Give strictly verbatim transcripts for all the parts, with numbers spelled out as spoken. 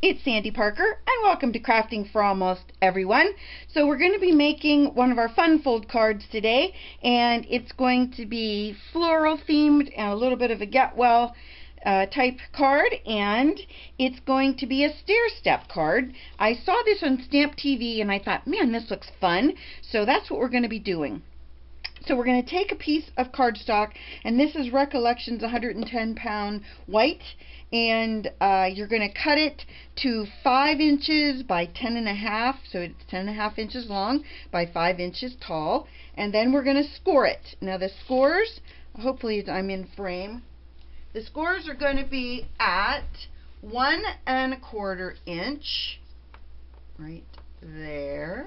It's Sandy Parker and welcome to Crafting For Almost Everyone. So we're going to be making one of our fun fold cards today, and it's going to be floral themed and a little bit of a get well uh, type card, and it's going to be a stair step card. I saw this on Stamp T V and I thought, man, this looks fun. So that's what we're going to be doing. So we're going to take a piece of cardstock, and this is Recollections one hundred ten pound white, and uh, you're going to cut it to five inches by ten and a half, so it's ten and a half inches long by five inches tall, and then we're going to score it. Now the scores, hopefully I'm in frame, the scores are going to be at one and a quarter inch, right there.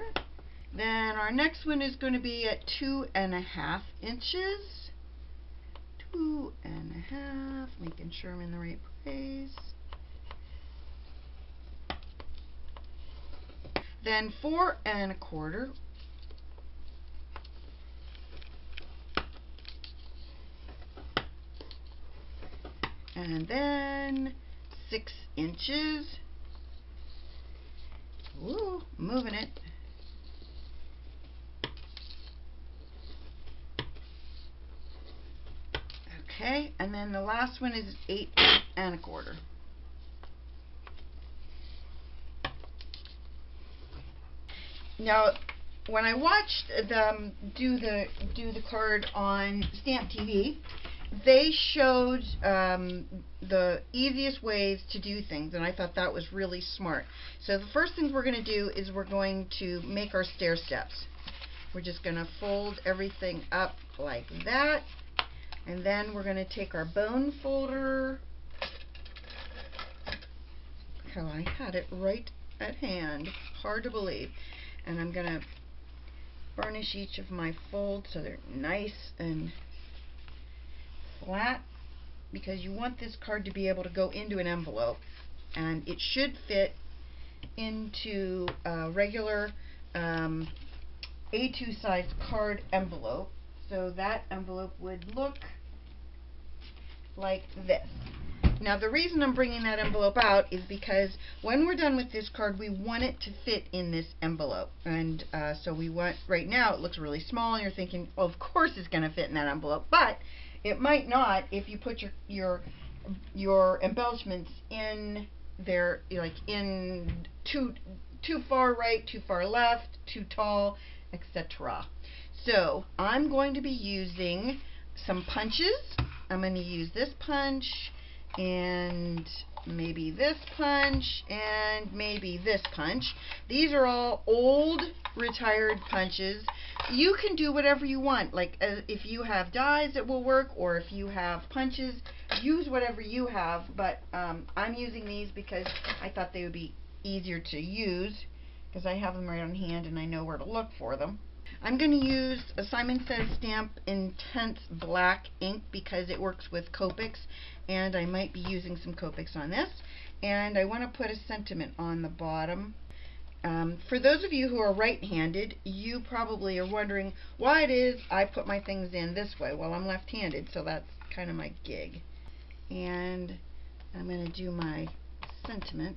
Then our next one is going to be at two and a half inches. Two and a half, making sure I'm in the right place. Then four and a quarter. And then six inches. Woo, moving it. Okay, and then the last one is eight and a quarter. Now, when I watched them do the do the card on Stamp T V, they showed um, the easiest ways to do things, and I thought that was really smart. So the first thing we're going to do is we're going to make our stair steps. We're just going to fold everything up like that. And then we're going to take our bone folder. Look how I had it right at hand. Hard to believe. And I'm going to burnish each of my folds so they're nice and flat, because you want this card to be able to go into an envelope. And it should fit into a regular um, A two size card envelope. So that envelope would look like this. Now the reason I'm bringing that envelope out is because when we're done with this card, we want it to fit in this envelope. And uh, so we want, right now it looks really small and you're thinking, well, of course it's going to fit in that envelope, but it might not if you put your, your, your embellishments in there, like in too, too far right, too far left, too tall, et cetera. So I'm going to be using some punches. I'm going to use this punch and maybe this punch and maybe this punch. These are all old retired punches. You can do whatever you want. Like uh, if you have dies that will work, or if you have punches, use whatever you have. But um, I'm using these because I thought they would be easier to use because I have them right on hand and I know where to look for them. I'm going to use a Simon Says Stamp Intense Black ink because it works with Copics, and I might be using some Copics on this. And I want to put a sentiment on the bottom. Um, for those of you who are right-handed, you probably are wondering why it is I put my things in this way. Well, I'm left-handed, so that's kind of my gig. And I'm going to do my sentiment.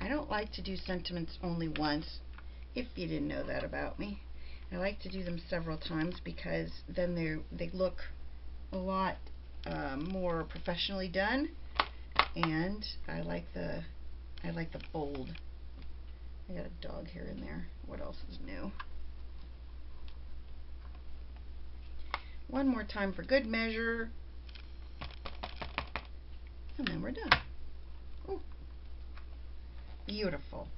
I don't like to do sentiments only once, if you didn't know that about me. I like to do them several times because then they they look a lot um, more professionally done, and I like the I like the bold. I got a dog here and there. What else is new? One more time for good measure, and then we're done. Ooh. Beautiful.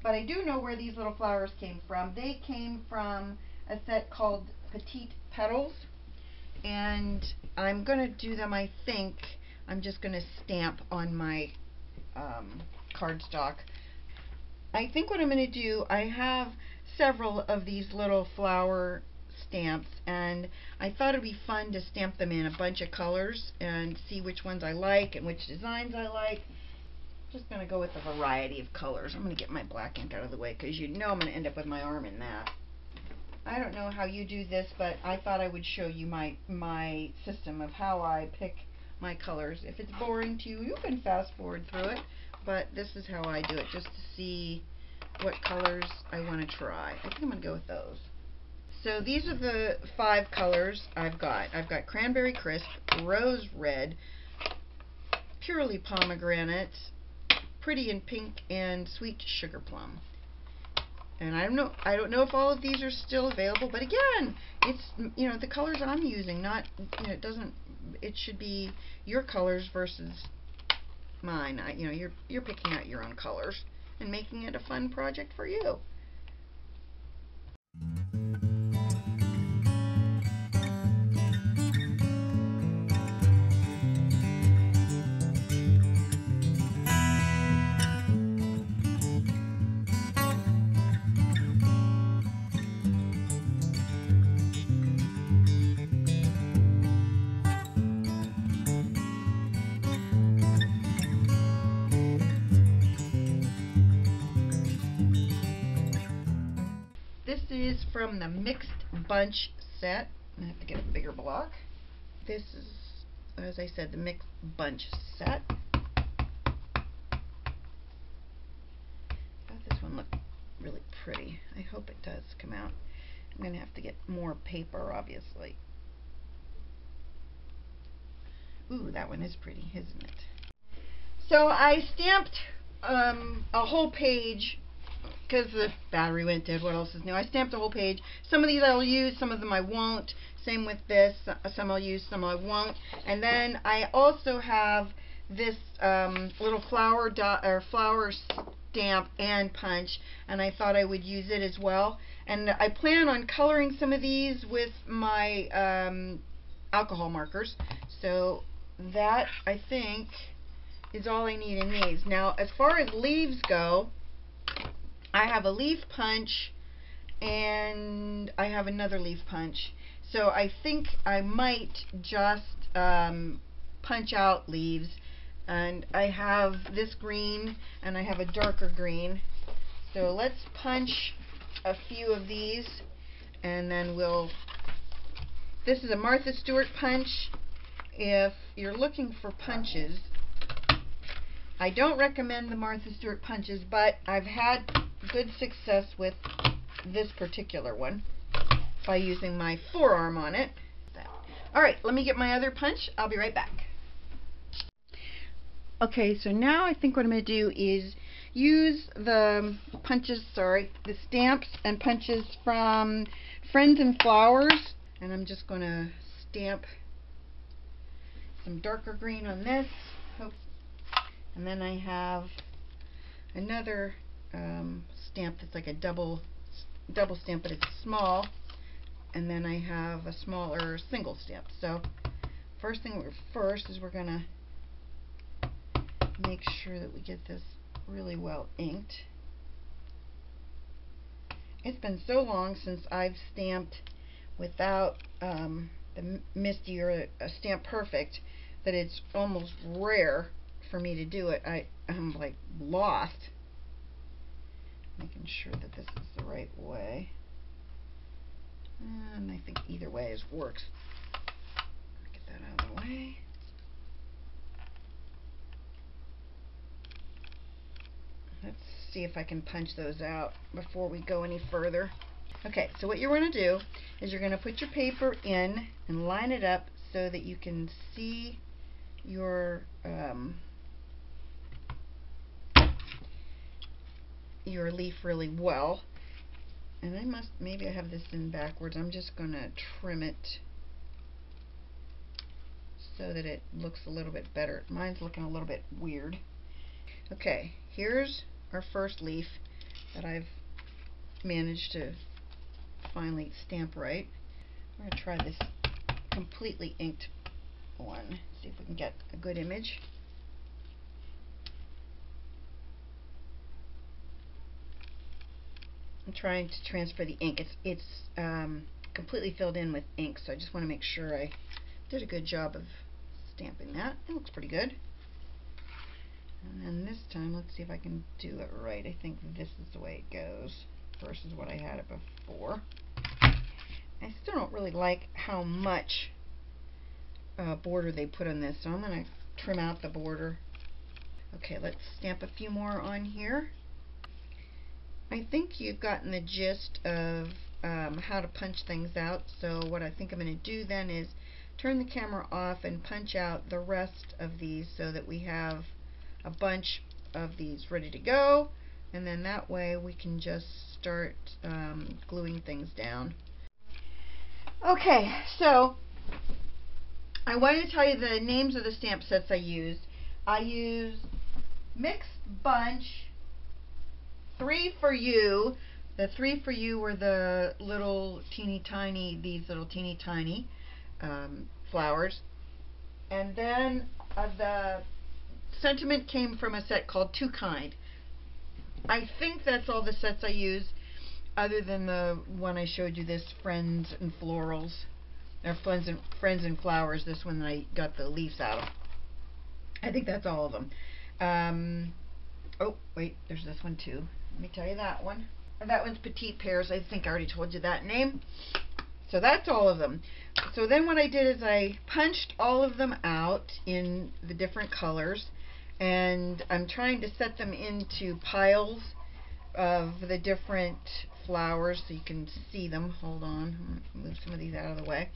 But I do know where these little flowers came from. They came from a set called Petite Petals, and I'm going to do them, I think. I'm just going to stamp on my um, cardstock. I think what I'm going to do, I have several of these little flower stamps, and I thought it would be fun to stamp them in a bunch of colors and see which ones I like and which designs I like. Just going to go with a variety of colors. I'm going to get my black ink out of the way because you know I'm going to end up with my arm in that. I don't know how you do this, but I thought I would show you my, my system of how I pick my colors. If it's boring to you, you can fast forward through it. but this is how I do it, just to see what colors I want to try. I think I'm going to go with those. So these are the five colors I've got. I've got Cranberry Crisp, Rose Red, Purely Pomegranate, Pretty in Pink, and Sweet Sugar Plum. And I don't know, I don't know if all of these are still available, but again, it's, you know, the colors I'm using, not, you know, it doesn't, it should be your colors versus mine. I, you know, you're, you're picking out your own colors and making it a fun project for you. Is from the Mixed Bunch set. I have to get a bigger block. This is, as I said, the Mixed Bunch set. I thought this one looked really pretty. I hope it does come out. I'm going to have to get more paper, obviously. Ooh, that one is pretty, isn't it? So I stamped um, a whole page because the battery went dead. What else is new? I stamped a whole page. Some of these I'll use, some of them I won't. Same with this. Some I'll use, some I won't. And then I also have this um, little flower dot or flower stamp and punch, and I thought I would use it as well. And I plan on coloring some of these with my um, alcohol markers. So that, I think, is all I need in these. Now, as far as leaves go, I have a leaf punch and I have another leaf punch, so I think I might just um, punch out leaves. And I have this green and I have a darker green, so let's punch a few of these and then we'll, this is a Martha Stewart punch. If you're looking for punches, I don't recommend the Martha Stewart punches, but I've had good success with this particular one by using my forearm on it. Alright, let me get my other punch. I'll be right back. Okay, so now I think what I'm going to do is use the punches, sorry, the stamps and punches from Friends and Flowers, and I'm just going to stamp some darker green on this. And then I have another um, stamp that's like a double double stamp, but it's small. And then I have a smaller single stamp. So first thing we're first is we're gonna make sure that we get this really well inked. It's been so long since I've stamped without um, the Misty or a Stamp Perfect that it's almost rare for me to do it. I, I'm like lost, making sure that this is the right way, and I think either way is works. Get that out of the way. Let's see if I can punch those out before we go any further. Okay, so what you want to do is you're going to put your paper in and line it up so that you can see your um, your leaf really well. And I must, maybe I have this in backwards. I'm just going to trim it so that it looks a little bit better. Mine's looking a little bit weird. Okay, here's our first leaf that I've managed to finally stamp right. I'm going to try this completely inked one. See if we can get a good image. I'm trying to transfer the ink. It's it's um, completely filled in with ink, so I just want to make sure I did a good job of stamping that. It looks pretty good. And then this time, let's see if I can do it right. I think this is the way it goes versus what I had it before. I still don't really like how much uh, border they put on this, so I'm going to trim out the border. Okay, let's stamp a few more on here. I think you've gotten the gist of um, how to punch things out, so what I think I'm going to do then is turn the camera off and punch out the rest of these so that we have a bunch of these ready to go, and then that way we can just start um, gluing things down. Okay, so I wanted to tell you the names of the stamp sets I used. I used Mixed Bunch, Three for You. The Three for You were the little teeny tiny, these little teeny tiny um, flowers. And then uh, the sentiment came from a set called Too Kind. I think that's all the sets I used, other than the one I showed you, this Friends and Florals, or Friends and, Friends and Flowers, this one that I got the leaves out of. I think that's all of them. Um, oh, wait, there's this one too. Let me tell you that one. That one's Petite Pairs. I think I already told you that name. So that's all of them. So then what I did is I punched all of them out in the different colors, and I'm trying to set them into piles of the different flowers so you can see them. Hold on, I'm gonna move some of these out of the way.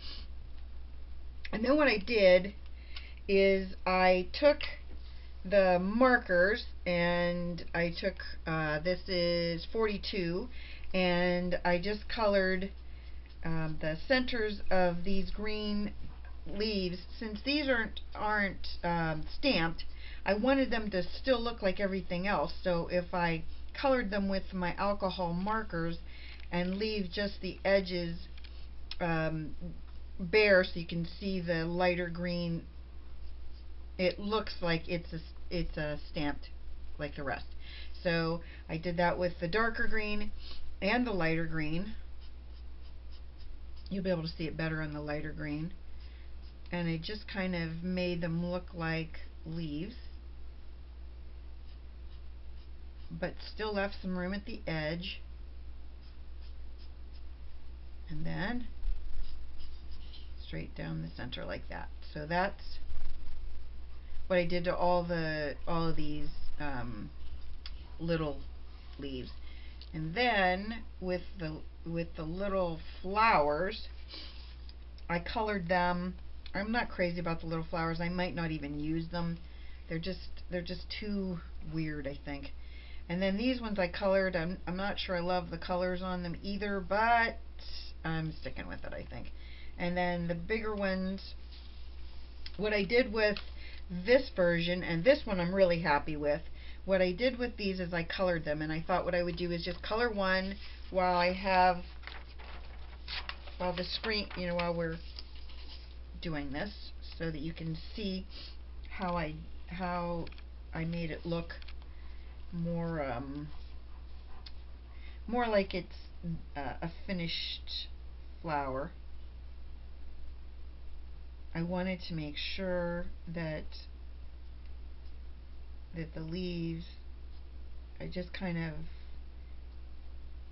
And then what I did is I took the markers, and I took uh, this is forty-two, and I just colored um, the centers of these green leaves. Since these aren't aren't um, stamped, I wanted them to still look like everything else, so if I colored them with my alcohol markers and leave just the edges um, bare so you can see the lighter green, it looks like it's a, it's a stamped like the rest. So I did that with the darker green and the lighter green. You'll be able to see it better on the lighter green. And I just kind of made them look like leaves, but still left some room at the edge. And then straight down the center like that. So that's what I did to all the all of these um, little leaves. And then with the with the little flowers, I colored them. I'm not crazy about the little flowers. I might not even use them. They're just they're just too weird, I think. And then these ones I colored. I'm I'm not sure I love the colors on them either, but I'm sticking with it, I think. And then the bigger ones, what I did with this version, and this one I'm really happy with, what I did with these is I colored them, and I thought what I would do is just color one while I have while the screen, you know, while we're doing this, so that you can see how I how I made it look more um, more like it's uh, a finished flower. I wanted to make sure that that the leaves, I just kind of,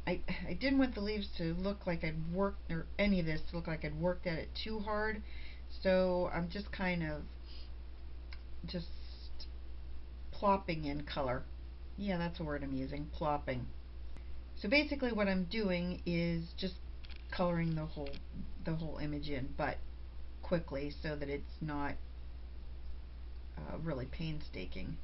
I, I didn't want the leaves to look like I'd worked, or any of this to look like I'd worked at it too hard, so I'm just kind of just plopping in color. Yeah, that's a word I'm using, plopping. So basically what I'm doing is just coloring the whole the whole image in, but quickly, so that it's not uh, really painstaking.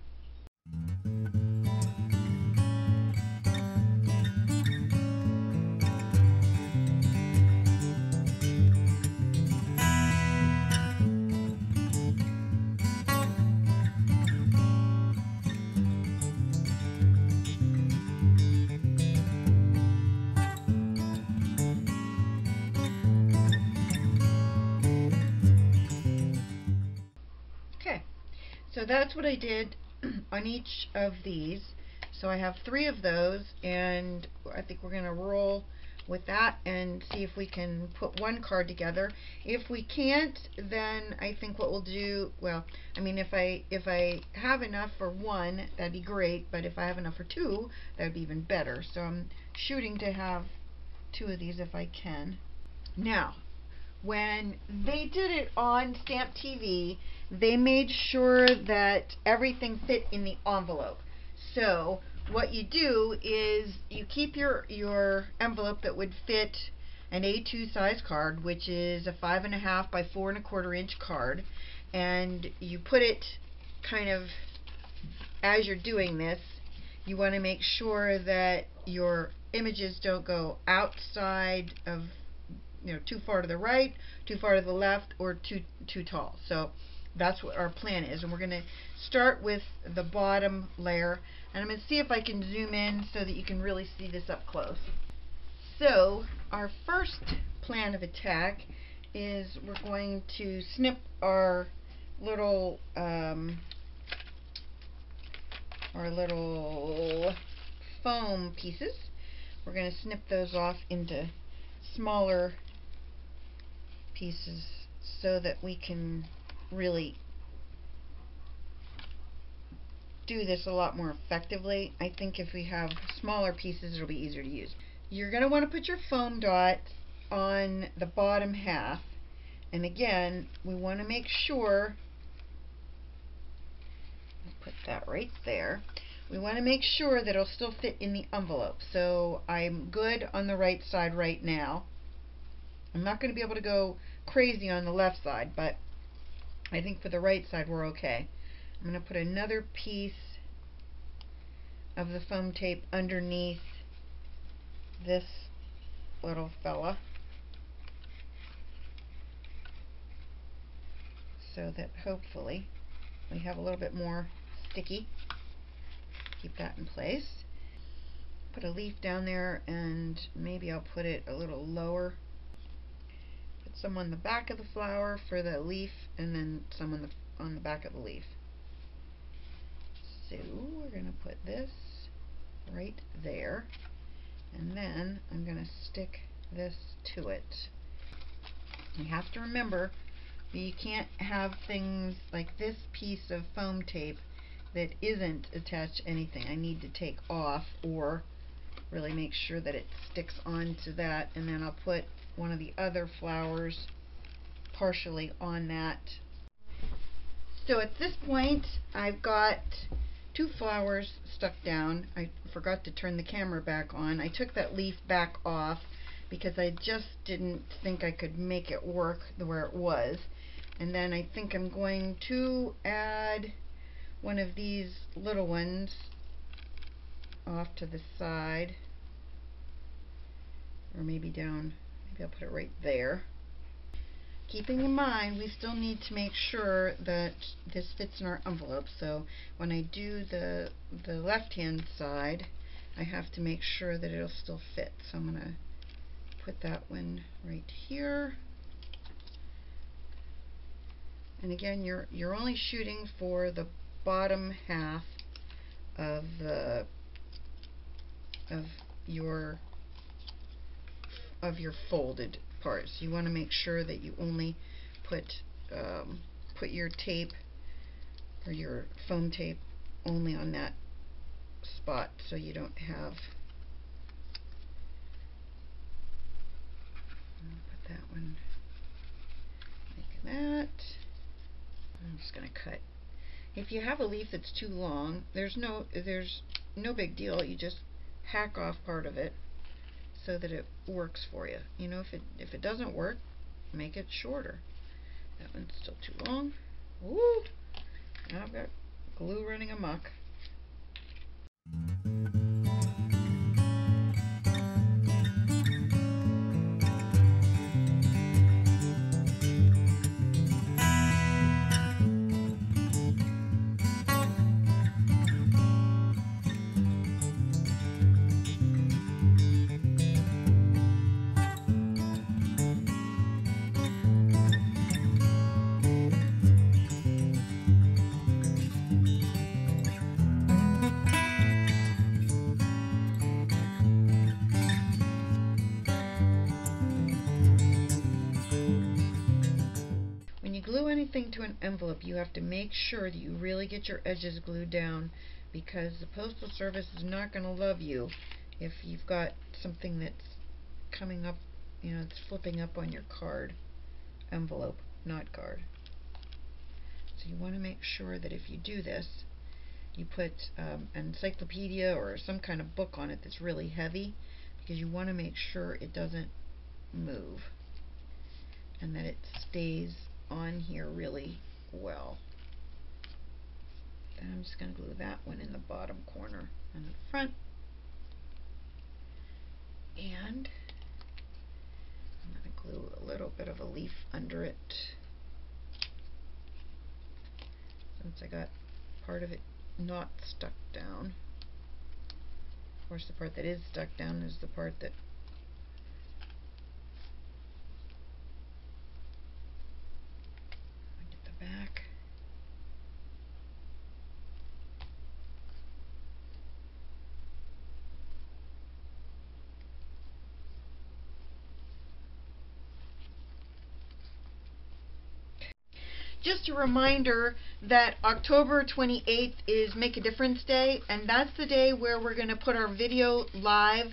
So that's what I did on each of these. So I have three of those, and I think we're going to roll with that and see if we can put one card together. If we can't, then I think what we'll do, well, I mean, if I if I have enough for one, that'd be great, but if I have enough for two, that'd be even better. So I'm shooting to have two of these if I can. Now, when they did it on Stamp T V, they made sure that everything fit in the envelope. So what you do is you keep your, your envelope that would fit an A two size card, which is a five and a half by four and a quarter inch card, and you put it kind of as you're doing this. You want to make sure that your images don't go outside of, you know, too far to the right, too far to the left, or too too tall. So that's what our plan is, and we're going to start with the bottom layer, and I'm going to see if I can zoom in so that you can really see this up close. So our first plan of attack is we're going to snip our little um, our little foam pieces. We're going to snip those off into smaller pieces so that we can really do this a lot more effectively. I think if we have smaller pieces, it'll be easier to use. You're going to want to put your foam dot on the bottom half, and again, we want to make sure, put that right there, we want to make sure that it'll still fit in the envelope. So I'm good on the right side right now. I'm not going to be able to go crazy on the left side, but I think for the right side we're okay. I'm going to put another piece of the foam tape underneath this little fella so that hopefully we have a little bit more sticky. Keep that in place. Put a leaf down there, and maybe I'll put it a little lower. Put some on the back of the flower for the leaf, and then some on the, on the back of the leaf. So we're going to put this right there, and then I'm going to stick this to it. You have to remember that you can't have things like this piece of foam tape that isn't attached to anything. I need to take off or really make sure that it sticks onto that, and then I'll put one of the other flowers partially on that. So at this point I've got two flowers stuck down. I forgot to turn the camera back on. I took that leaf back off because I just didn't think I could make it work the way it was. And then I think I'm going to add one of these little ones off to the side, or maybe down, maybe I'll put it right there. Keeping in mind, we still need to make sure that this fits in our envelope. So when I do the, the left-hand side, I have to make sure that it'll still fit. So I'm going to put that one right here. And again, you're, you're only shooting for the bottom half of the of your of your folded parts. You want to make sure that you only put um, put your tape or your foam tape only on that spot, so you don't have. Put that one like that. I'm just going to cut. If you have a leaf that's too long, there's no there's no big deal. You just hack off part of it so that it works for you. You know, if it if it doesn't work, make it shorter. That one's still too long. Woo! Now I've got glue running amok. Anything to an envelope, you have to make sure that you really get your edges glued down, because the Postal Service is not going to love you if you've got something that's coming up, you know, it's flipping up on your card. envelope, not card. So you want to make sure that if you do this, you put um, an encyclopedia or some kind of book on it that's really heavy, because you want to make sure it doesn't move and that it stays on here really well. And I'm just going to glue that one in the bottom corner and the front. And I'm going to glue a little bit of a leaf under it, since I got part of it not stuck down. Of course, the part that is stuck down is the part that I did the back. Just a reminder that October twenty-eighth is Make a Difference Day, and that's the day where we're going to put our video live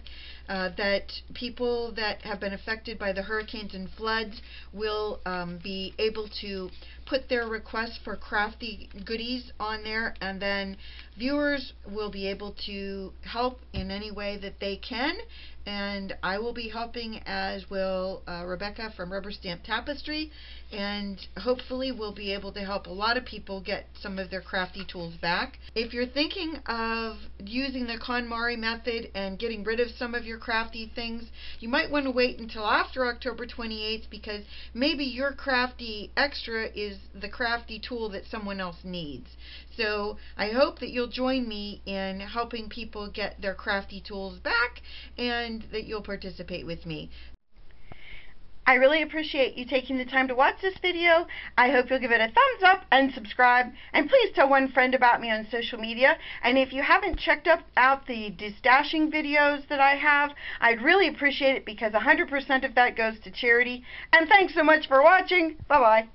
uh, that people that have been affected by the hurricanes and floods will um, be able to put their requests for crafty goodies on there, and then viewers will be able to help in any way that they can. And I will be helping, as will uh, Rebecca from Rubber Stamp Tapestry, and hopefully we'll be able to help a lot of people get some of their crafty tools back. If you're thinking of using the KonMari method and getting rid of some of your crafty things, you might want to wait until after October twenty-eighth, because maybe your crafty extra is the crafty tool that someone else needs. So I hope that you'll join me in helping people get their crafty tools back, and that you'll participate with me. I really appreciate you taking the time to watch this video. I hope you'll give it a thumbs up and subscribe, and please tell one friend about me on social media. And if you haven't checked up out the destashing videos that I have, I'd really appreciate it, because one hundred percent of that goes to charity. And thanks so much for watching. Bye-bye.